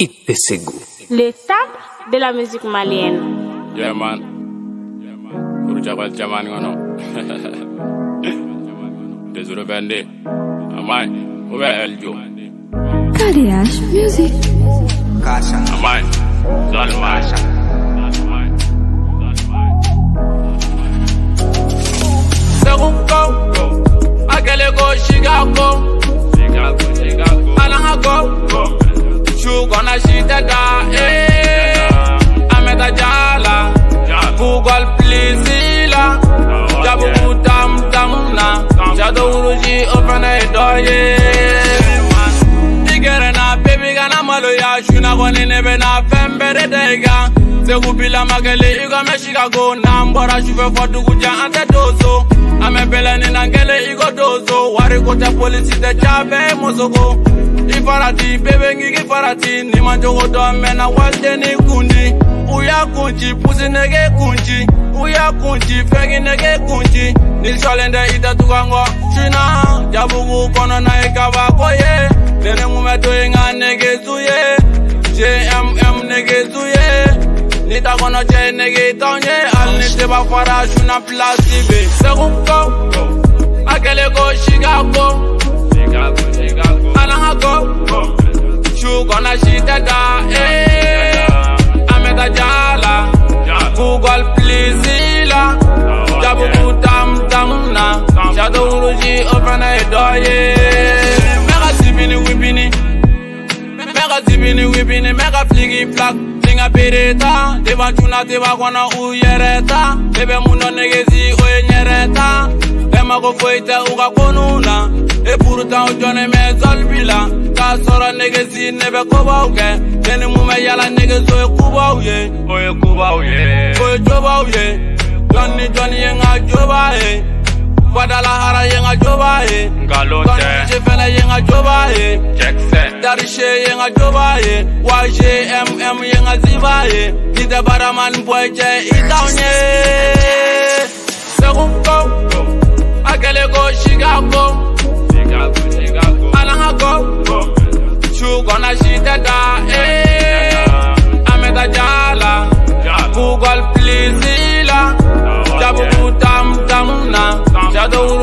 Ife Ségou. L'étape de la musique malienne. Yeah man. Pour Jabal Jaman ngono. Désolé bende. Amai, owe eljo. Kariage music. Kasha. Amai. Zalmasha. JMM negezuye, nita kono chay negetonye, al nite ba fara shuna plasibe. Segunko, akele go shigako, anahako, shu kona shiteka, ameta jala, Google please la, jabu kutam tamna, shadow uruji ofana edoye, mega sibini wibini. Zibini wibini mega fligi flak Linga pireta Deva chuna teva wana uyereta Bebe muno negezi oye nyereta Ema kofoita uga konuna E puruta ujone me zolbila Kasora negezi nebe kuba uke Neni mume yala negezi oye kuba uye Oye kuba uye Oye joba uye Johnny Johnny yenga joba e Guadalajara yenga joba e Galonte Kondichefele yenga joba e Darishe yenga jobaye, YJMM yenga zibaye, Nite baraman boyje itaunye. Segunko, akele go shigako, anahako, shugona shiteka, ameta jala, Google please la, jabu kutam tamuna, shadow